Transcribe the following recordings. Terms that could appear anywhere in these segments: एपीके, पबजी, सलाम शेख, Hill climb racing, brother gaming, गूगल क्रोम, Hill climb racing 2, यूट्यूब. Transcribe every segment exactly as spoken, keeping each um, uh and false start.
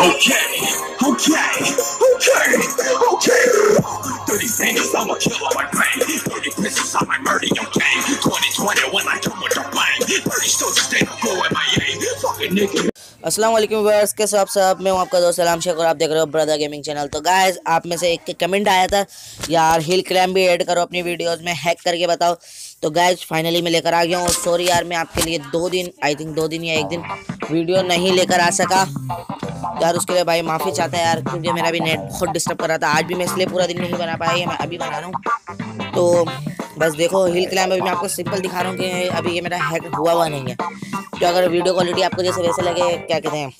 Okay, okay, okay, okay. Dirty fingers, I'ma kill all my pain. Dirty pistols, I might murder your game. twenty twenty when I come with your bang. Dirty soldiers, they don't go at my aim. Fucking nigga. अस्सलाम वालेकुम viewers, कैसे हो आप सब? मैं हूँ आपका दोस्त सलाम शेख और आप देख रहे हो ब्रदर गेमिंग चैनल। तो गाइस, आप में से एक कमेंट आया था, यार हिल क्लाइम भी ऐड करो अपनी वीडियोस में, हैक करके बताओ। तो गाइस फाइनली मैं लेकर आ गया हूँ। सॉरी यार, मैं आपके लिए दो दिन आई थिंक दो दिन या एक दिन वीडियो नहीं लेकर आ सका यार, उसके लिए भाई माफ़ी चाहता है यार, क्योंकि मेरा भी नेट बहुत डिस्टर्ब कर रहा था। आज भी मैं इसलिए पूरा दिन नहीं बना पाया, मैं अभी बना रहा हूँ। तो बस देखो हिल क्लाइम अभी मैं आपको सिंपल दिखा रहा हूँ कि अभी ये मेरा हैक हुआ हुआ नहीं है। तो अगर वीडियो क्वालिटी आपको जैसे वैसे लगे, क्या कहते हैं,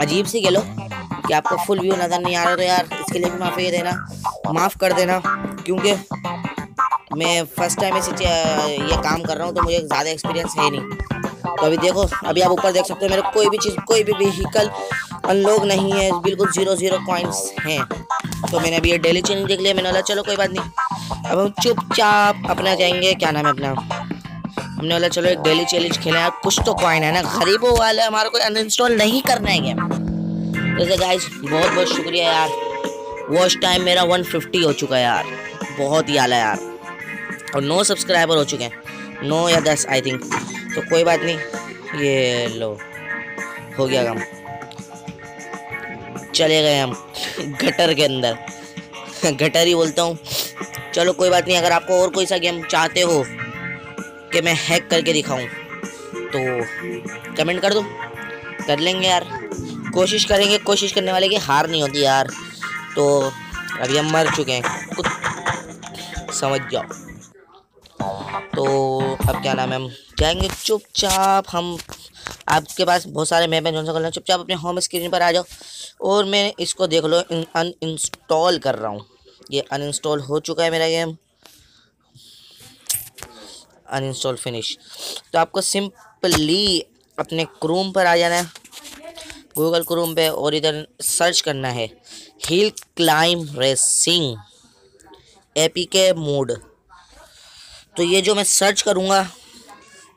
अजीब सी कह लो कि आपको फुल व्यू नज़र नहीं आ रहा, तो यार इसके लिए भी माफ़ी देना माफ़ कर देना, क्योंकि मैं फर्स्ट टाइम इसी ये काम कर रहा हूँ तो मुझे ज़्यादा एक्सपीरियंस है नहीं। तो अभी देखो, अभी आप ऊपर देख सकते हो मेरे कोई भी चीज़, कोई भी व्हीकल अनलॉक नहीं है, बिल्कुल जीरो जीरो कॉइन्स हैं। तो मैंने अभी ये डेली चेंज देख लिया, मैंने बोला चलो कोई बात नहीं, अब हम चुपचाप अपना जाएंगे, क्या नाम है अपना, हमने बोला चलो एक डेली चैलेंज खेलें, आप कुछ तो कॉइन है ना गरीबों वाले, हमारे को अनइंस्टॉल नहीं करना है गेम। जैसे गाइस बहुत बहुत शुक्रिया यार, वॉच टाइम मेरा वन फिफ्टी हो चुका है यार, बहुत ही आला यार, और नौ सब्सक्राइबर हो चुके हैं, नौ या दस आई थिंक। तो कोई बात नहीं, ये लो हो गया काम, चले गए हम गटर के अंदर गटर ही बोलता हूँ। चलो कोई बात नहीं, अगर आपको और कोई सा गेम चाहते हो कि मैं हैक करके दिखाऊं तो कमेंट कर दो, कर लेंगे यार, कोशिश करेंगे, कोशिश करने वाले की हार नहीं होती यार। तो अभी हम मर चुके हैं, कुछ समझ जाओ। तो अब क्या नाम है, हम जाएंगे चुपचाप, हम आपके पास बहुत सारे मैप हैं जो करना, चुपचाप अपने होम स्क्रीन पर आ जाओ और मैं इसको देख लो अनइंस्टॉल कर रहा हूँ। ये अनइंस्टॉल हो चुका है मेरा गेम, अनइंस्टॉल फिनिश। तो आपको सिंपली अपने क्रोम पर आ जाना है, गूगल क्रोम पे, और इधर सर्च करना है hill climb racing एपीके mod. तो ये जो मैं सर्च करूँगा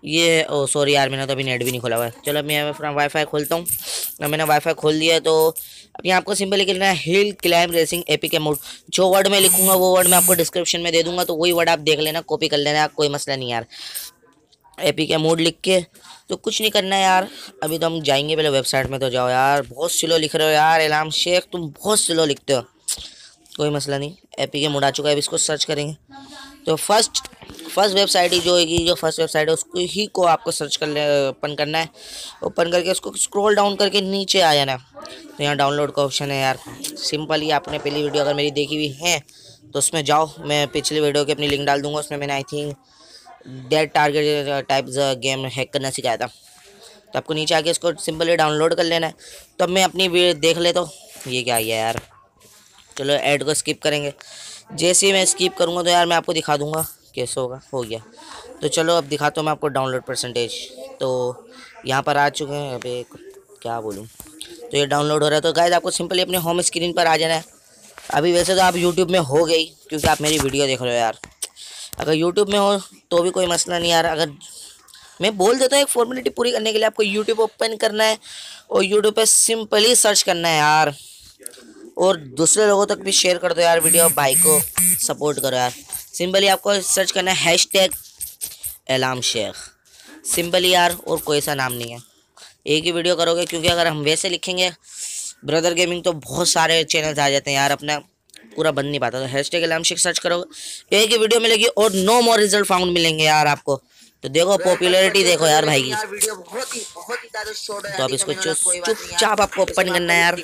ये, ओ सॉरी यार मैंने तो अभी नेट भी नहीं खोला हुआ है। चलो अब मैं अपना वाईफाई खोलता हूँ, अब मैंने वाईफाई खोल दिया है। तो अब यहाँ आपको सिंपली लिखना है hill climb racing एपीके mod. जो वर्ड मैं लिखूँगा वो वर्ड मैं आपको डिस्क्रिप्शन में दे दूँगा, तो वही वर्ड आप देख लेना, कॉपी कर लेना, कोई मसला नहीं यार। एपीके मोड लिख के तो कुछ नहीं करना है यार, अभी तो हम जाएंगे पहले वेबसाइट में। तो जाओ यार, बहुत स्लो लिख रहे हो यार इलाम शेख, तुम बहुत स्लो लिखते हो, कोई मसला नहीं। एपीके मोड आ चुका है, अब इसको सर्च करेंगे। तो फर्स्ट फर्स्ट वेबसाइट ही जो होगी, जो फर्स्ट वेबसाइट है उसको ही को आपको सर्च कर ले, ओपन करना है, ओपन करके उसको स्क्रॉल डाउन करके नीचे आ जाना। तो यहाँ डाउनलोड का ऑप्शन है यार, सिंपल ही आपने पहली वीडियो अगर मेरी देखी हुई है तो उसमें जाओ, मैं पिछली वीडियो की अपनी लिंक डाल दूँगा, उसमें मैंने I think that target type game hack करना सिखाया था। तो आपको नीचे आके इसको सिंपली डाउनलोड कर लेना है। तो अब मैं अपनी वीडियो देख ले, तो ये क्या है यार, चलो ऐड को स्किप करेंगे, जैसे ही मैं स्किप करूँगा तो यार मैं आपको दिखा दूँगा कैसे होगा। हो गया, तो चलो अब दिखाता हूँ मैं आपको डाउनलोड परसेंटेज। तो यहाँ पर आ चुके हैं, अबे क्या बोलूँ, तो ये डाउनलोड हो रहा है। तो गाइस आपको सिंपली अपने होम स्क्रीन पर आ जाना है। अभी वैसे तो आप यूट्यूब में हो गई क्योंकि आप मेरी वीडियो देख रहे हो यार, अगर यूट्यूब में हो तो भी कोई मसला नहीं यार। अगर मैं बोल देता हूँ एक फॉर्मेलिटी पूरी करने के लिए, आपको यूट्यूब ओपन करना है और यूट्यूब पर सिंपली सर्च करना है यार, और दूसरे लोगों तक भी शेयर कर दो यार वीडियो, भाई को सपोर्ट करो यार। सिंपली आपको सर्च करना है hashtag Alam Shaikh, simply यार, और कोई सा नाम नहीं है, एक ही वीडियो करोगे, क्योंकि अगर हम वैसे लिखेंगे ब्रदर गेमिंग तो बहुत सारे चैनल्स आ जाते हैं यार, अपना पूरा बन नहीं पाता। तो hashtag Alam Shaikh search करोगे, एक ही वीडियो मिलेगी और नो मोर रिजल्ट फाउंड मिलेंगे यार आपको। तो देखो पॉपुलैरिटी देखो यार भाई की। तो आप इसको चुपचाप आपको ओपन करना है यार,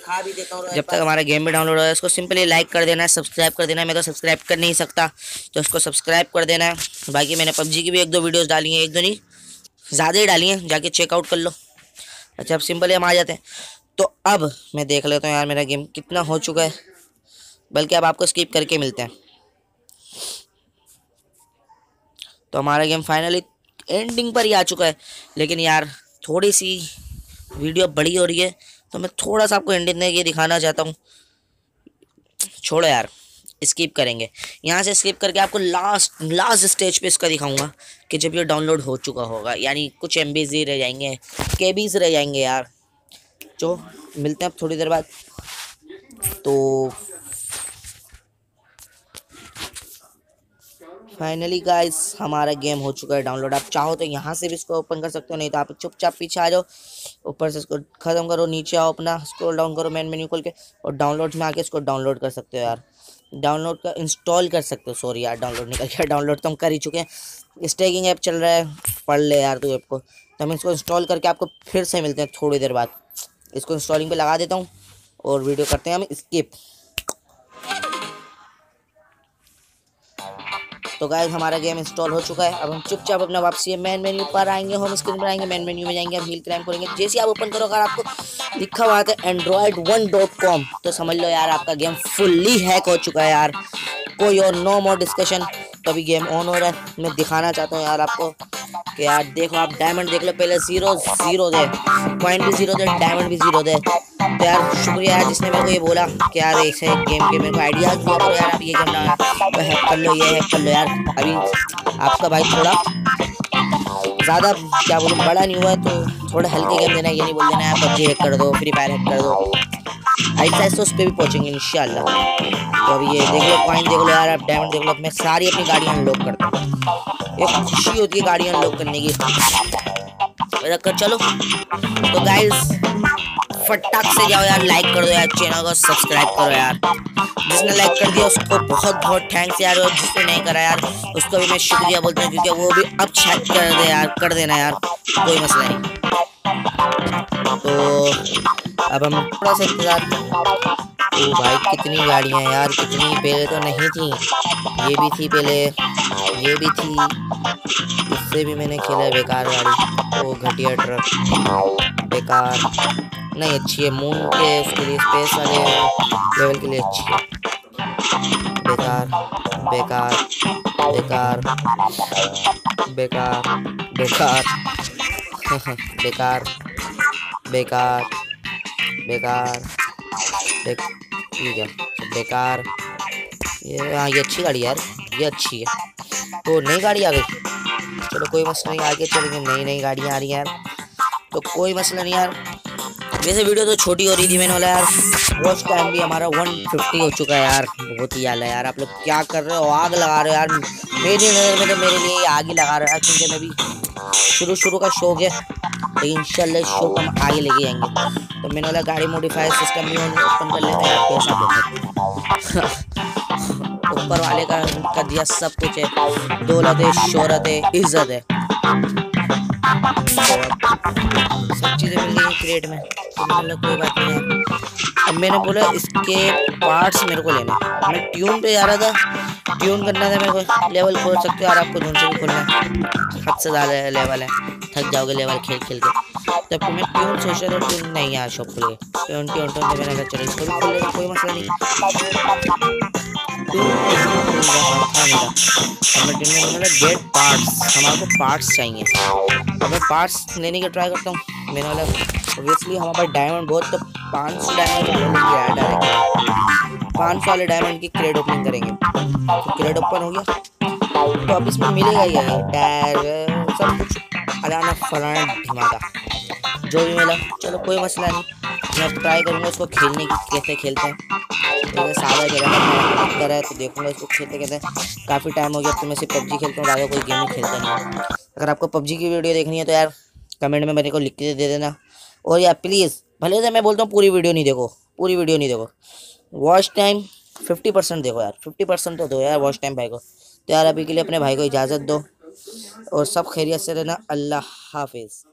जब तक हमारा गेम भी डाउनलोड हो रहा है। इसको सिंपली लाइक कर देना है, सब्सक्राइब कर देना है, मैं तो सब्सक्राइब कर नहीं सकता तो उसको सब्सक्राइब कर देना है। बाकी मैंने पबजी की भी एक दो वीडियोस डाली हैं, एक दो नहीं ज़्यादा ही डाली हैं, जाके चेकआउट कर लो। अच्छा अब सिंपली हम आ जाते हैं, तो अब मैं देख लेता हूँ यार मेरा गेम कितना हो चुका है, बल्कि अब आपको स्किप करके मिलते हैं। तो हमारा गेम फाइनली एंडिंग पर ही आ चुका है, लेकिन यार थोड़ी सी वीडियो बड़ी हो रही है तो मैं थोड़ा सा आपको एंडिंग में ये दिखाना चाहता हूँ। छोड़ो यार, स्किप करेंगे, यहाँ से स्किप करके आपको लास्ट लास्ट स्टेज पे इसका दिखाऊंगा कि जब ये डाउनलोड हो चुका होगा, यानी कुछ एम बीज रह जाएंगे, के बीज रह जाएंगे यार, जो मिलते हैं अब थोड़ी देर बाद। तो फाइनली गाइस हमारा गेम हो चुका है डाउनलोड। आप चाहो तो यहाँ से भी इसको ओपन कर सकते हो, नहीं तो आप चुपचाप पीछे आ जाओ, ऊपर से इसको ख़त्म करो, नीचे आओ, अपना स्क्रॉल डाउन करो मेन मेन्यू खोल के और डाउनलोड में आके इसको डाउनलोड कर सकते हो यार। डाउनलोड का इंस्टॉल कर सकते हो, सॉरी यार डाउनलोड निकल गया, डाउनलोड तो हम कर ही चुके हैं। स्टेकिंग ऐप चल रहा है, पढ़ ले यार तू ऐप को। तो हम इसको इंस्टॉल करके आपको फिर से मिलते हैं थोड़ी देर बाद। इसको इंस्टॉलिंग पे लगा देता हूँ और वीडियो करते हैं हम स्किप। तो गाइस हमारा गेम इंस्टॉल हो चुका है। अब हम चुपचाप अपना वापसी मेन मेन्यू पर आएंगे, होम स्क्रीन पर आएंगे, मेन मेन्यू में जाएंगे, हम हिल क्लाइम करेंगे। जैसे आप ओपन करो अगर आपको लिखा हुआ है एंड्रॉयड वन डॉट कॉम तो समझ लो यार आपका गेम फुल्ली हैक हो चुका है यार, कोई और नो मोर डिस्कशन। तो अभी गेम ऑन हो रहा है, मैं दिखाना चाहता हूँ यार आपको कि यार देखो आप डायमंड देख लो, पहले जीरो जीरो दे, पॉइंट भी जीरो दे, डायमंड भी जीरो दे। तो यार शुक्रिया यार जिसने मेरे को ये बोला कि यार ऐसे गेम के मेरे को आइडियाज़ दिया करो यार, आप ये करना है तो हैक कर लो, ये हैक कर लो यार। अभी आपका भाई थोड़ा ज़्यादा क्या बोलूँ बड़ा नहीं हुआ है तो थोड़ा हल्के गेम देना, ये नहीं बोल देना है पबजी हैक कर दो, फ्री फायर हैक कर दो। ऐसा ऐसे उस पर भी पहुँचेंगे इंशाल्लाह। तो अभी ये देख लो, पॉइंट देख लो यार, आप डायमंड देख लो, मैं सारी अपनी गाड़ियाँ अनलॉक करता हूँ, एक खुशी होती है गाड़ी अनलॉक करने की। रख कर चलो। तो गाइस फटाक से जाओ यार, लाइक कर दो यार, चैनल को सब्सक्राइब करो यार। जिसने लाइक कर दिया उसको बहुत बहुत थैंक्स यार, और जिसने नहीं करा यार उसको भी मैं शुक्रिया बोलता हूँ, क्योंकि वो भी अब चैट कर दे यार, कर देना यार, कोई मसला नहीं। तो अब हम थोड़ा सा इंतजार। तो भाई कितनी गाड़ियाँ यार, कितनी पहले तो नहीं थी, ये भी थी पहले, ये भी थी, इससे भी मैंने खेला बेकार गाड़ी, वो घटिया ट्रक बेकार नहीं, अच्छी है मून के उसके लिए स्पेस वाले लेवल के लिए अच्छी है, बेकार बेकार बेकार बेकार बेकार बेकार बेकार बेकार बेकार ठीक है बेकार। ये हाँ ये अच्छी गाड़ी यार, ये अच्छी है। तो नई गाड़ी आ गई, चलो कोई मसला नहीं, आगे चलेंगे, नई नई गाड़ियाँ आ रही हैं यार, तो कोई मसला नहीं यार। वैसे वीडियो तो छोटी हो रही थी, मैंने बोला यार वॉच टाइम भी हमारा वन फिफ्टी हो चुका है यार, बहुत ही आला यार। आप लोग क्या कर रहे हो, आग लगा रहे हो यार, मेरी नज़र में तो मेरे लिए आग ही लगा रहे हो यार, क्योंकि मैं भी शुरू शुरू का शौक है, लेकिन इंशाल्लाह शो हम आगे लेके जाएंगे। तो मैंने बोला गाड़ी मॉडिफाई सिस्टम भी ओपन कर लेते हैं, पैसा देते हैं ऊपर वाले का कर दिया, सब कुछ है, दौलत है, शोहरत है, इज्जत है, सब चीज़ें मिल गई क्रेट में। तो मैंने कोई बात नहीं है। अब मैंने बोला इसके पार्ट्स मेरे को लेना, मैं ट्यून पे जा रहा था, ट्यून करना था मेरे को। लेवल खोल सकते हो यार, आपको ढूंढ से भी खोलना है, हद से ज़्यादा लेवल है, थक जाओगे लेवल खेल खेल के। तब तो मैं ट्यून सोच रहा था, ट्यून नहीं यार शॉप खुले, ट्यून ट्यून ट्यून तो मैंने कहा चलो इसको भी खोल लेना, कोई मसला नहीं। हमें ट्यून में बोला गेट पार्ट्स, हमारे को पार्ट्स चाहिए, अब मैं पार्ट्स लेने की ट्राई करता हूँ। मैंने बोला ऑब्वियसली हमारे पास डायमंड बहुत, तो पाँच सौ डायमंड डायरेक्ट पाँच सौ वाले डायमंड की क्रेड ओपनिंग करेंगे। तो क्रेड ओपन हो गया, तो अब इसमें मिलेगा ये टायर सब कुछ अलाना फलाना धमाका जो भी मिला, चलो कोई मसला नहीं, मैं ट्राई करूँगा उसको खेलने की, कैसे खेलते हैं। तो सादा जगह करा है तो देखूँगा इसको खेलते कहते हैं, काफ़ी टाइम हो गया तो मैं सिर्फ पबजी खेलता हूँ, ज़्यादा कोई गेम नहीं खेलता नहीं। अगर आपको पबजी की वीडियो देखनी है तो यार कमेंट में मेरे को लिख के दे देना। और यार प्लीज़ भले से मैं बोलता हूँ पूरी वीडियो नहीं देखो, पूरी वीडियो नहीं देखो, वॉच टाइम फिफ्टी परसेंट देखो यार, फिफ्टी परसेंट तो दो यार वॉच टाइम भाई को। तो यार अभी के लिए अपने भाई को इजाज़त दो और सब खैरियत से रहना। अल्लाह हाफिज़।